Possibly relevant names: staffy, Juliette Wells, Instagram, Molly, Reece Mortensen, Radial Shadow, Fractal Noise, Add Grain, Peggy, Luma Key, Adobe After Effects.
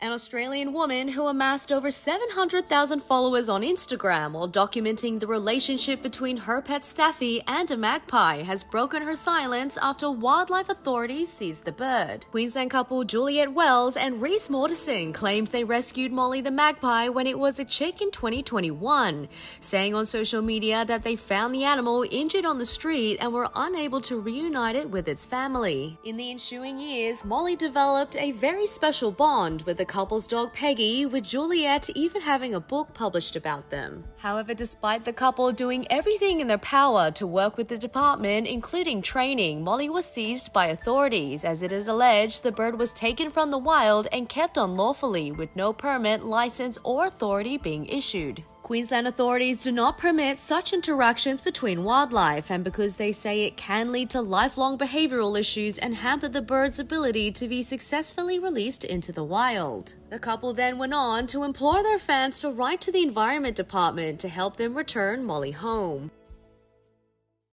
An Australian woman who amassed over 700,000 followers on Instagram while documenting the relationship between her pet Staffy and a magpie has broken her silence after wildlife authorities seized the bird. Queensland couple Juliette Wells and Reece Mortensen claimed they rescued Molly the magpie when it was a chick in 2021, saying on social media that they found the animal injured on the street and were unable to reunite it with its family. In the ensuing years, Molly developed a very special bond with the couple's dog Peggy, with Juliette even having a book published about them. However, despite the couple doing everything in their power to work with the department, including training, Molly was seized by authorities, as it is alleged the bird was taken from the wild and kept unlawfully with no permit, license or authority being issued. Queensland authorities do not permit such interactions between wildlife, and because they say it can lead to lifelong behavioural issues and hamper the bird's ability to be successfully released into the wild. The couple then went on to implore their fans to write to the Environment Department to help them return Molly home.